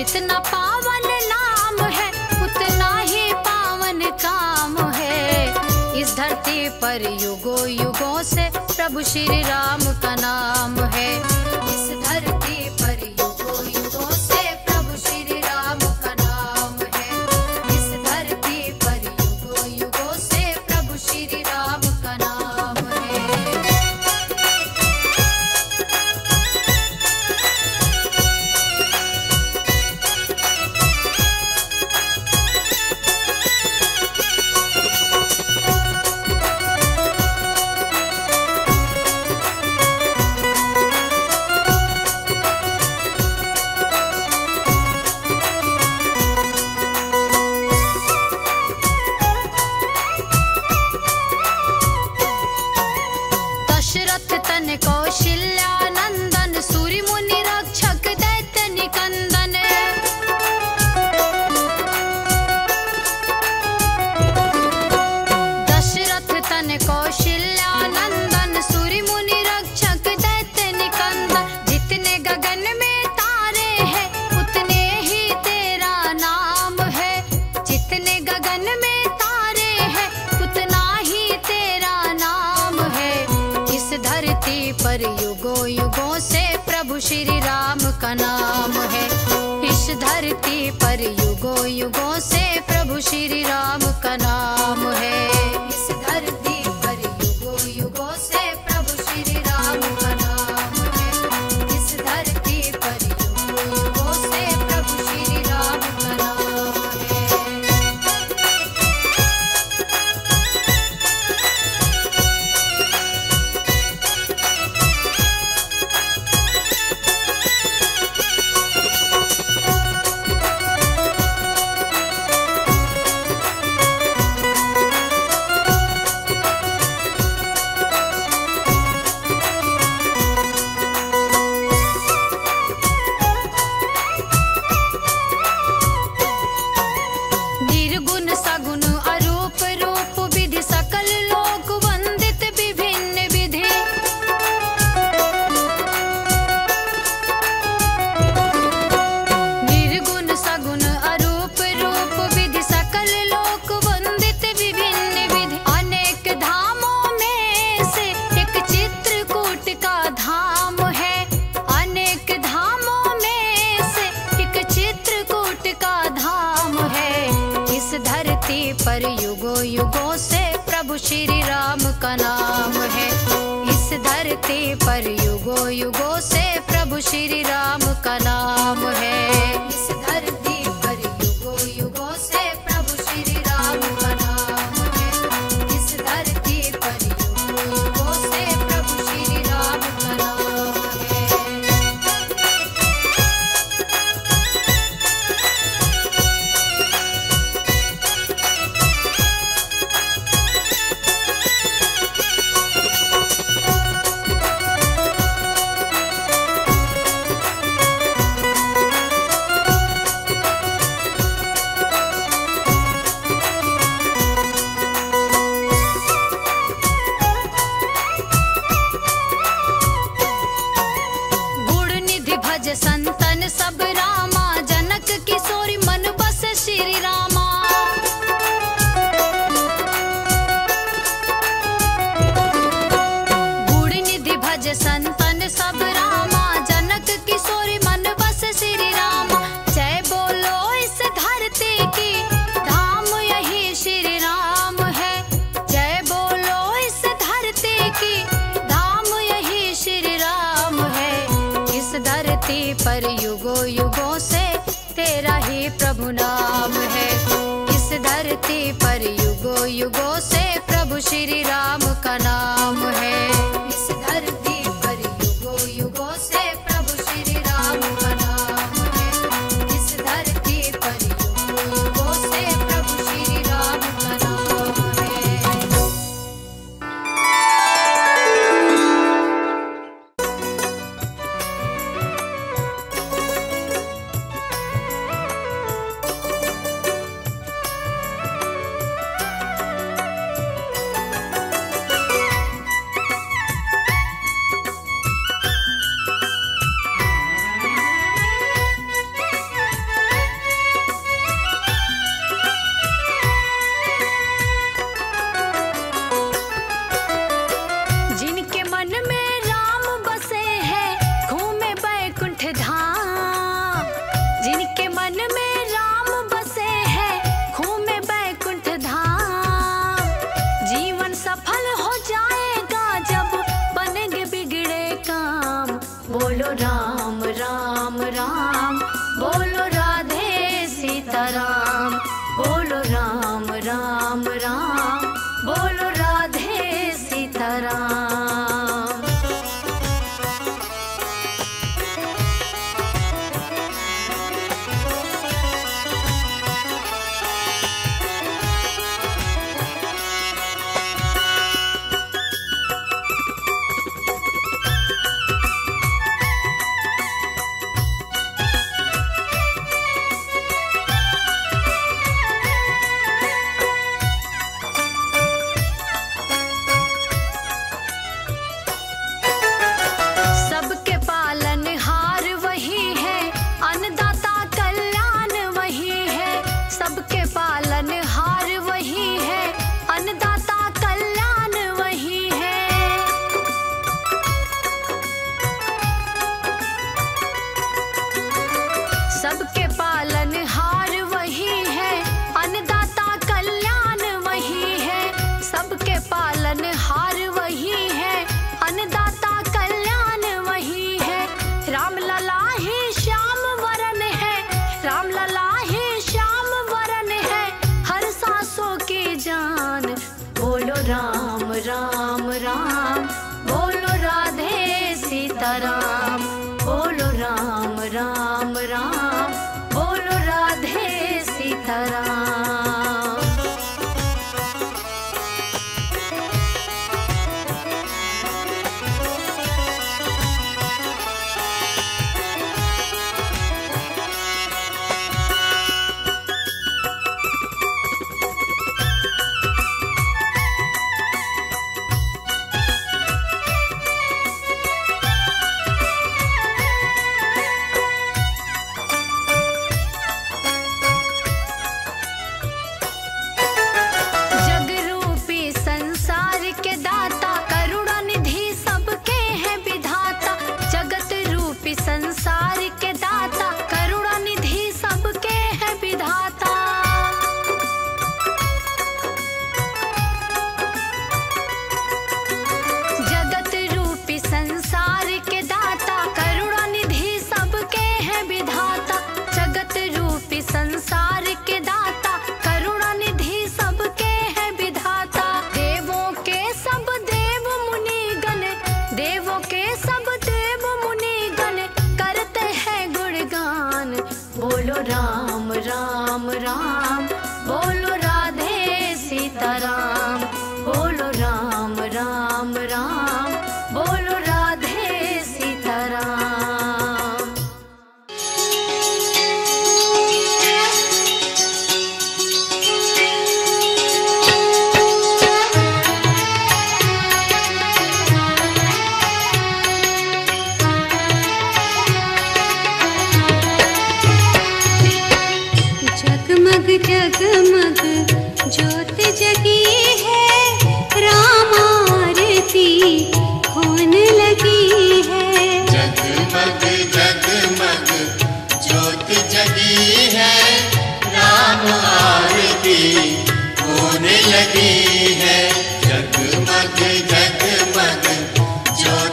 जितना पावन नाम है उतना ही पावन काम है। इस धरती पर युगों युगों से प्रभु श्री राम का नाम है। इस धरती पर युगों युगों से प्रभु श्री राम का नाम है। इस धरती पर युगों युगों से प्रभु श्री राम का नाम है। दशरथ तन कौशल्या नंदन सूर्य मुनि रक्षक दैत्य निकंदन। दशरथ तन कौशल्या नंदन सूर्य मुनि रक्षक दैत्य निकंदन। जितने गगन में तारे हैं उतने ही तेरा नाम है। जितने गगन में तारे हैं उतना ही तेरा नाम है। धरती पर युगों युगों से प्रभु श्री राम का नाम है। इस धरती पर युगों युगों से प्रभु श्री राम का नाम है। इस धरती पर युगों युगों से प्रभु श्री राम का नाम है। इस धरती पर युगों युगों से प्रभु श्री राम का नाम है। पर युगों युगों से प्रभु श्री राम का नाम है। इस धरती पर युगों युगों से प्रभु श्री राम का नाम है। इस धरती पर युगों युगों से प्रभु श्री राम का नाम है। इस धरती पर युगों युगों से प्रभु श्री राम का नाम है। संतन सब रामा जनक किशोरी मन बस श्री रामा। गुण निधि भज संतन सब रामा जनक किशोरी मन बस श्री रामा। जय बोलो इस धरती की धाम यही श्री राम है। जय बोलो इस धरती की धाम यही श्री राम है। इस धरती पर युगों युगों से तेरा ही प्रभु नाम है। इस धरती पर युगों युगों से प्रभु श्री राम का नाम है। इस धरती पर युगों युगों से प्रभु श्री राम का नाम है। इस धरती पर युगों युगों से प्रभु श्री राम का नाम है। बोलो राधे सीताराम, बोलो राम राम राम, बोलो राधे सीताराम।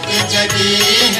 जगी है।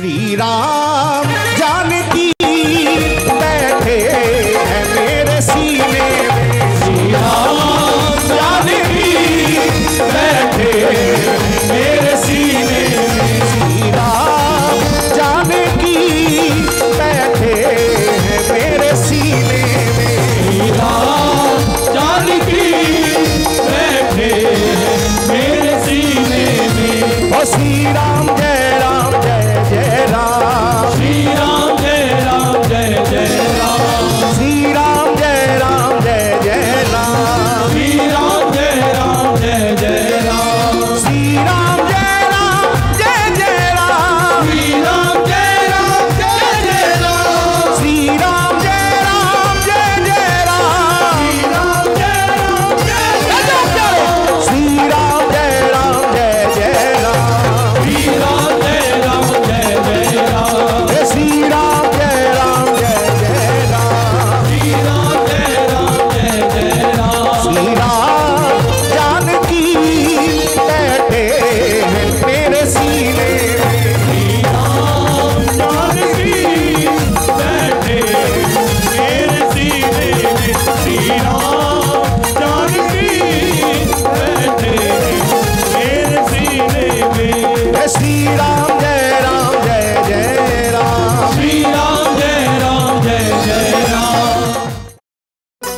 श्री राम जानकी बैठे हैं मेरे सीने में। श्री राम जानकी बैठे मेरे सीने में। श्री राम जानकी बैठे हैं मेरे सीने में। श्री राम जानकी बैठे मेरे सीने में। ओ श्री राम जय राम जय जय राम। श्री राम जय राम जय जय राम। श्री राम जय राम जय जय राम। श्री राम जय राम जय जय राम। श्री राम जय राम जय जय राम। श्री राम जय राम जय जय राम। श्री राम जय राम जय जय राम। श्री राम जय राम जय जय राम। श्री राम जय राम जय जय राम। श्री राम जय राम जय जय राम। हे श्री राम जय राम जय जय राम। श्री राम जय राम जय जय राम। श्री राम जानकी बैठे हैं मेरे सीने में। श्री राम जानकी बैठे मेरे सीने में। श्री राम जानकी बैठे मेरे सीने में। हे श्री राम जय राम जय जय राम। श्री राम जय राम जय जय राम।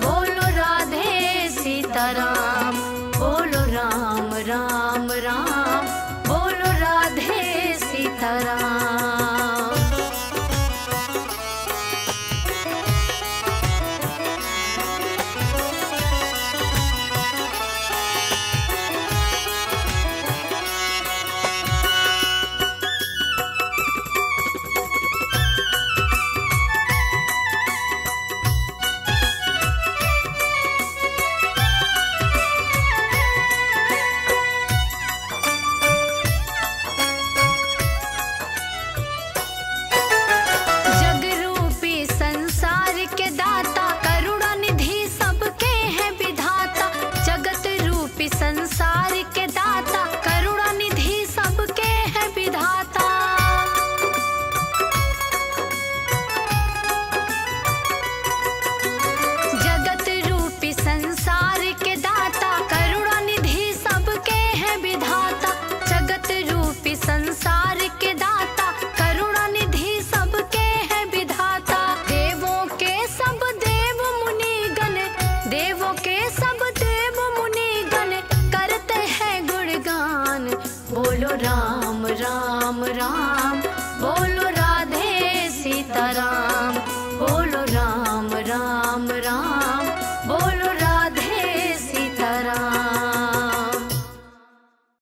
बोलो राधे सीताराम।